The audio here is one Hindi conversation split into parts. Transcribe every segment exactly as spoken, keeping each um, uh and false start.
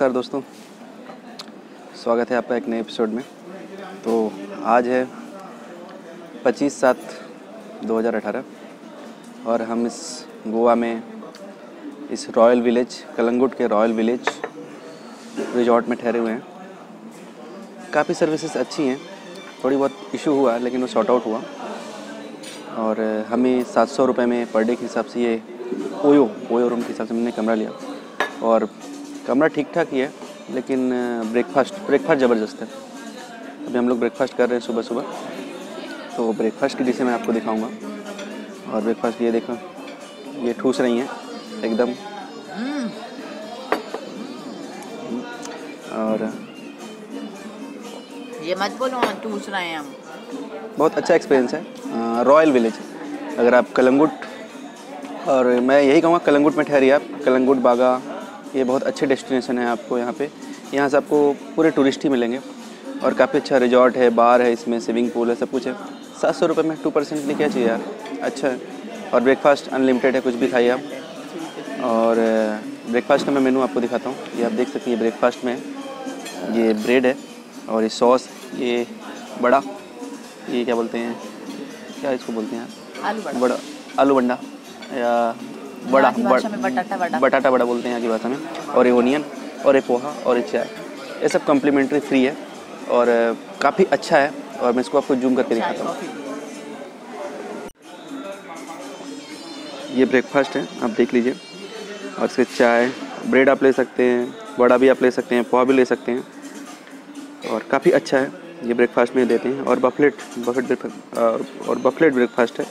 नमस्कार दोस्तों, स्वागत है आपका एक नए एपिसोड में। तो आज है पच्चीस सात दो हज़ार अठारह और हम इस गोवा में इस रॉयल विलेज, कलंगुट के रॉयल विलेज रिजॉर्ट में ठहरे हुए हैं। काफ़ी सर्विसेज अच्छी हैं, थोड़ी बहुत इशू हुआ लेकिन वो सॉर्ट आउट हुआ और हमें सात सौ रुपये में पर डे के हिसाब से ये ओयो ओयो रूम के हिसाब से हमने कमरा लिया और कमरा ठीक ठाक ही है, लेकिन ब्रेकफास्ट ब्रेकफास्ट ज़बरदस्त है। अभी हम लोग ब्रेकफास्ट कर रहे हैं सुबह सुबह, तो ब्रेकफास्ट की डिशें मैं आपको दिखाऊंगा। और ब्रेकफास्ट ये देखो, ये ठूस रही हैं एकदम। और ये मत बोलो ठूस रहे हैं हम। बहुत अच्छा एक्सपीरियंस है रॉयल विलेज। अगर आप कलंगुट, और मैं यही कहूँगा कलंगुट में ठहरिए आप। कलंगुट, बागा, ये बहुत अच्छे डेस्टिनेशन है। आपको यहाँ पे यहाँ से आपको पूरे टूरिस्ट ही मिलेंगे और काफ़ी अच्छा रिजॉर्ट है, बार है, इसमें स्विमिंग पूल है, सब कुछ है। सात सौ रुपये में टू परसेंट नहीं, क्या चाहिए यार, अच्छा है। और ब्रेकफास्ट अनलिमिटेड है, कुछ भी खाइए आप। और ब्रेकफास्ट का मैं मेनू आपको दिखाता हूँ। ये आप देख सकते हैं, ब्रेकफास्ट में ये ब्रेड है और ये सॉस, ये बड़ा, ये क्या बोलते हैं, क्या इसको बोलते हैं, बड़ा आलू बंडा या बड़ा बटाटा बटाटा बड़ा बोलते हैं यहाँ की भाषा में। और ये ओनियन और ये पोहा और ये चाय, ये सब कॉम्प्लीमेंट्री फ्री है और काफ़ी अच्छा है। और मैं इसको आपको जूम करके दिखाता हूँ। ये ब्रेकफास्ट है, आप देख लीजिए। और इसके चाय, ब्रेड आप ले सकते हैं, बड़ा भी आप ले सकते हैं, पोहा भी ले सकते हैं और काफ़ी अच्छा है। ये ब्रेकफास्ट में देते हैं। और बफलेट बफेट और बफलेट ब्रेकफास्ट है,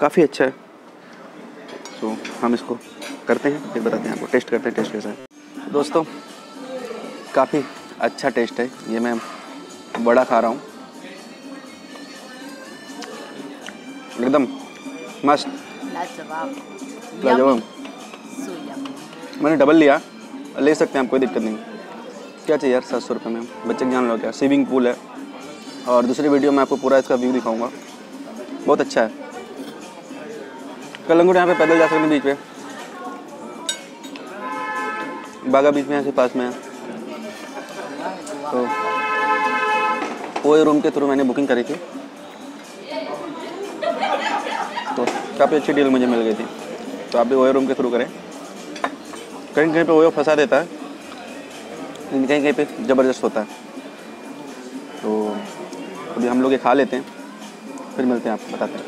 काफ़ी अच्छा है। सो so, हम इसको करते हैं, फिर बताते हैं आपको, टेस्ट करते हैं टेस्ट कैसा है। दोस्तों काफ़ी अच्छा टेस्ट है। ये मैं बड़ा खा रहा हूँ, एकदम मस्त, लाजवाब लाजवाब। मैंने डबल लिया, ले सकते हैं आप, कोई दिक्कत नहीं। क्या चाहिए यार सात सौ रुपये में, बच्चे ज्ञान लो। क्या स्विमिंग पूल है और दूसरी वीडियो में आपको पूरा इसका व्यू दिखाऊँगा, बहुत अच्छा है। कलंगुट यहाँ पे पैदल जा सकते हैं बीच पे, बागा बीच में यहाँ से पास में है। तो ओयो रूम के थ्रू मैंने बुकिंग करी थी, तो काफ़ी अच्छी डील मुझे मिल गई थी। तो आप भी ओयो रूम के थ्रू करें। कहीं कहीं पे ओयो फंसा देता है, कहीं कहीं पे ज़बरदस्त होता है। तो अभी हम लोग ये खा लेते हैं, फिर मिलते हैं, आपको बताते हैं।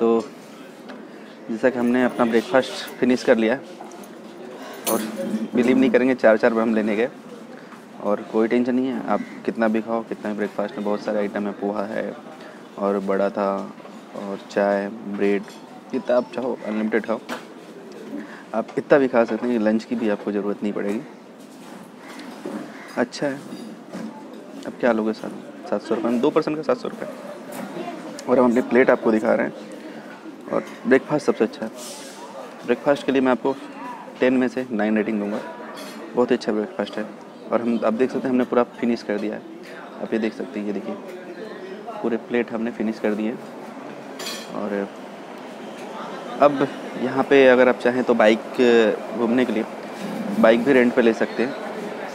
तो जैसा कि हमने अपना ब्रेकफास्ट फिनिश कर लिया और बिलीव नहीं करेंगे, चार चार बार हम लेने गए। और कोई टेंशन नहीं है, आप कितना भी खाओ, कितना भी ब्रेकफास्ट में बहुत सारे आइटम है। पोहा है और बड़ा था और चाय, ब्रेड, कितना आप चाहो अनलिमिटेड खाओ, आप कितना भी खा सकते हैं। लंच की भी आपको ज़रूरत नहीं पड़ेगी, अच्छा है। अब क्या लोगे साथ, सात सौ रुपये में दो पर्सन का सात सौ रुपये। और हम अपनी प्लेट आपको दिखा रहे हैं। और ब्रेकफास्ट सबसे अच्छा है। ब्रेकफास्ट के लिए मैं आपको टेन में से नाइन रेटिंग दूंगा, बहुत ही अच्छा ब्रेकफास्ट है। और हम आप देख सकते हैं, हमने पूरा फिनिश कर दिया है। आप ये देख सकते हैं, ये देखिए पूरे प्लेट हमने फिनिश कर दिए। और अब यहाँ पे अगर आप चाहें तो बाइक घूमने के लिए बाइक भी रेंट पे ले सकते हैं।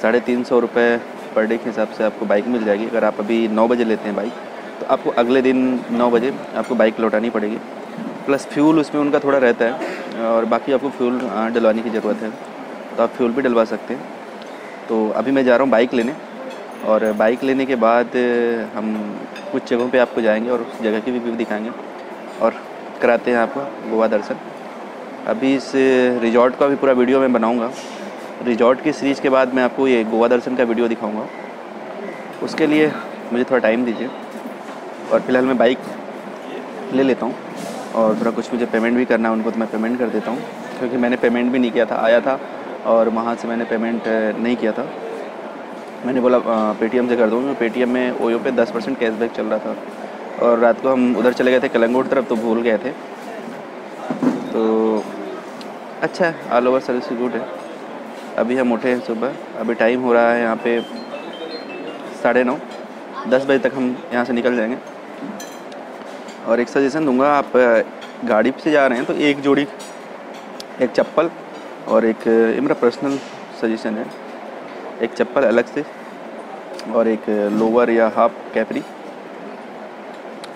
साढ़े तीन सौ रुपये पर डे के हिसाब से आपको बाइक मिल जाएगी। अगर आप अभी नौ बजे लेते हैं बाइक, तो आपको अगले दिन नौ बजे आपको बाइक लौटानी पड़ेगी। प्लस फ्यूल उसमें उनका थोड़ा रहता है और बाकी आपको फ्यूल डलवाने की ज़रूरत है, तो आप फ्यूल भी डलवा सकते हैं। तो अभी मैं जा रहा हूँ बाइक लेने, और बाइक लेने के बाद हम कुछ जगहों पे आपको जाएंगे और उस जगह की भी व्यू दिखाएंगे और कराते हैं आपको गोवा दर्शन। अभी इस रिजॉर्ट का भी पूरा वीडियो मैं बनाऊँगा। रिजॉर्ट की सीरीज़ के बाद मैं आपको ये गोवा दर्शन का वीडियो दिखाऊँगा, उसके लिए मुझे थोड़ा टाइम दीजिए। और फिलहाल मैं बाइक ले लेता हूँ और थोड़ा कुछ मुझे पेमेंट भी करना है उनको, तो मैं पेमेंट कर देता हूँ, क्योंकि मैंने पेमेंट भी नहीं किया था। आया था और वहाँ से मैंने पेमेंट नहीं किया था, मैंने बोला पेटीएम से कर दूँगा। पेटीएम में ओयो पे दस परसेंट कैशबैक चल रहा था। और रात को हम उधर चले गए थे कलंगुट तरफ, तो भूल गए थे। तो अच्छा है, ऑल ओवर सर्विस गुड है। अभी हम उठे हैं सुबह, अभी टाइम हो रहा है यहाँ पर साढ़े नौ, दस बजे तक हम यहाँ से निकल जाएँगे। और एक सजेशन दूंगा, आप गाड़ी से जा रहे हैं तो एक जोड़ी, एक चप्पल और एक, ये मेरा पर्सनल सजेशन है, एक चप्पल अलग से और एक लोअर या हाफ कैपरी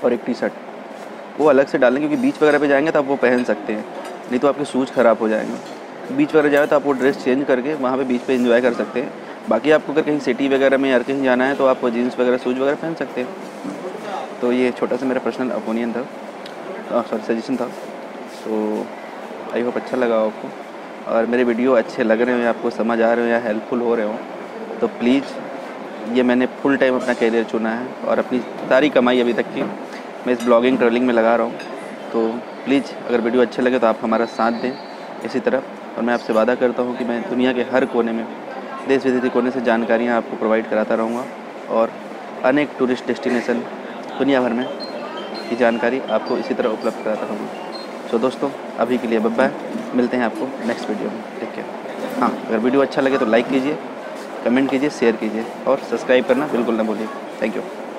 और एक टी शर्ट वो अलग से डालें, क्योंकि बीच वगैरह पे जाएंगे तो आप वो पहन सकते हैं, नहीं तो आपके शूज़ ख़राब हो जाएंगे। बीच वगैरह जाए तो आप वो ड्रेस चेंज करके वहाँ पे बीच पे एंजॉय कर सकते हैं। बाकी आपको अगर कहीं सिटी वगैरह में या कहीं जाना है तो आप जीन्स वगैरह शूज़ वगैरह पहन सकते हैं। तो ये छोटा सा मेरा पर्सनल ओपिनियन था, सॉरी सजेशन था। सो आई होप अच्छा लगा आपको, और मेरे वीडियो अच्छे लग रहे हो या आपको समझ आ रहे हो या हेल्पफुल हो रहे हो तो प्लीज़, ये मैंने फुल टाइम अपना कैरियर चुना है और अपनी सारी कमाई अभी तक की मैं इस ब्लॉगिंग ट्रैवलिंग में लगा रहा हूँ। तो प्लीज़ अगर वीडियो अच्छे लगे तो आप हमारा साथ दें इसी तरह, और मैं आपसे वादा करता हूँ कि मैं दुनिया के हर कोने में, देश विदेश के कोने से जानकारियाँ आपको प्रोवाइड कराता रहूँगा और अनेक टूरिस्ट डेस्टिनेशन दुनिया भर में की जानकारी आपको इसी तरह उपलब्ध कराता रहूँगा। सो दोस्तों अभी के लिए बाय, मिलते हैं आपको नेक्स्ट वीडियो में, ठीक है। हाँ, अगर वीडियो अच्छा लगे तो लाइक कीजिए, कमेंट कीजिए, शेयर कीजिए और सब्सक्राइब करना बिल्कुल ना भूलिए। Thank you.